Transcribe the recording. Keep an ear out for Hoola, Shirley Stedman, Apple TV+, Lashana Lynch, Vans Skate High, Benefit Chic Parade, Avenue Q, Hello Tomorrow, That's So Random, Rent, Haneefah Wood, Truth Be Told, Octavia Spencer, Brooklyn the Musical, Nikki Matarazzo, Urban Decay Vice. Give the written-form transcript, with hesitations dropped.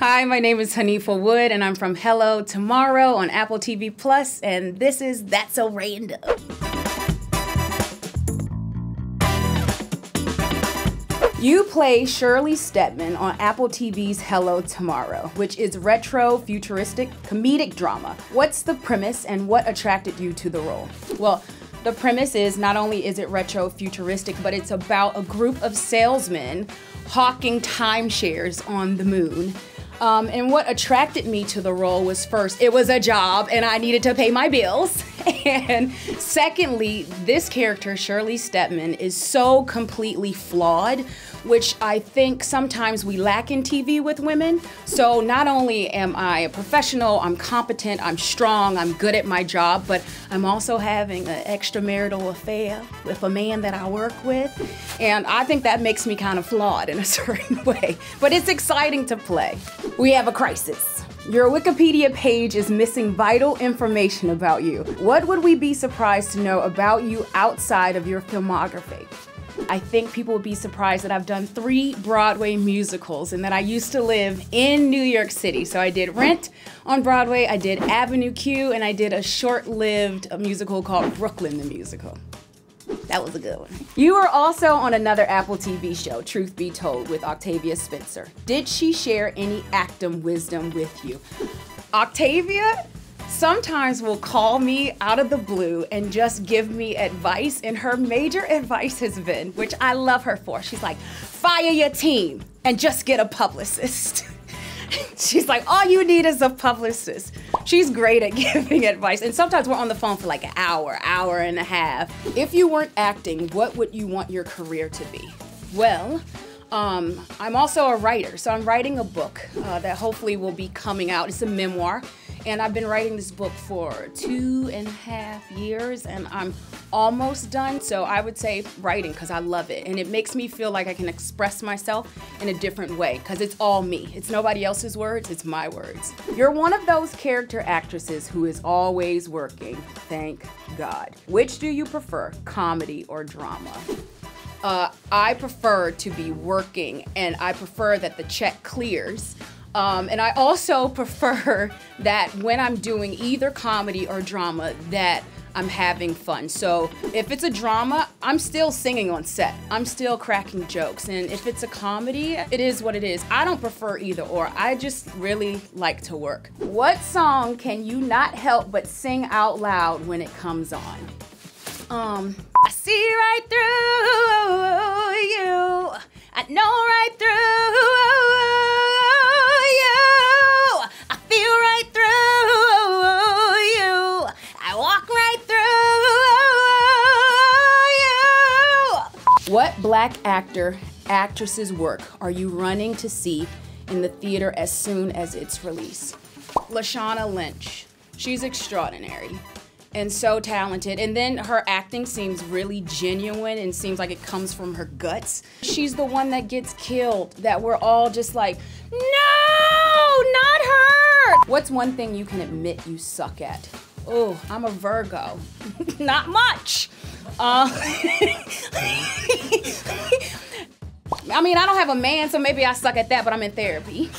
Hi, my name is Haneefah Wood, and I'm from Hello Tomorrow on Apple TV+, and this is That's So Random. You play Shirley Stedman on Apple TV's Hello Tomorrow, which is retro, futuristic, comedic drama. What's the premise and what attracted you to the role? Well, the premise is not only is it retro, futuristic, but it's about a group of salesmen hawking timeshares on the moon. And what attracted me to the role was, first, it was a job and I needed to pay my bills. And secondly, this character, Shirley Stedman, is so completely flawed, which I think sometimes we lack in TV with women. So not only am I a professional, I'm competent, I'm strong, I'm good at my job, but I'm also having an extramarital affair with a man that I work with. And I think that makes me kind of flawed in a certain way. But it's exciting to play. We have a crisis. Your Wikipedia page is missing vital information about you. What would we be surprised to know about you outside of your filmography? I think people would be surprised that I've done 3 Broadway musicals and that I used to live in New York City. So I did Rent on Broadway, I did Avenue Q, and I did a short-lived musical called Brooklyn the Musical. That was a good one. You were also on another Apple TV show, Truth Be Told, with Octavia Spencer. Did she share any acting wisdom with you? Octavia sometimes will call me out of the blue and just give me advice, and her major advice has been, which I love her for, she's like, fire your team and just get a publicist. She's like, all you need is a publicist. She's great at giving advice, and sometimes we're on the phone for like an hour, hour and a half. If you weren't acting, what would you want your career to be? Well, I'm also a writer, so I'm writing a book that hopefully will be coming out. It's a memoir, and I've been writing this book for 2.5 years, and I'm almost done, so I would say writing, because I love it, and it makes me feel like I can express myself in a different way, because it's all me. It's nobody else's words, it's my words. You're one of those character actresses who is always working, thank God. Which do you prefer, comedy or drama? I prefer to be working, and I prefer that the check clears. And I also prefer that when I'm doing either comedy or drama, that I'm having fun. So if it's a drama, I'm still singing on set. I'm still cracking jokes. And if it's a comedy, it is what it is. I don't prefer either or. I just really like to work. What song can you not help but sing out loud when it comes on? I see right through you. I know right through you. What Black actor, actress's work are you running to see in the theater as soon as it's released? Lashana Lynch. She's extraordinary and so talented. And then her acting seems really genuine and seems like it comes from her guts. She's the one that gets killed, that we're all just like, no, not her. What's one thing you can admit you suck at? Oh, I'm a Virgo. Not much. I mean, I don't have a man, so maybe I suck at that, but I'm in therapy.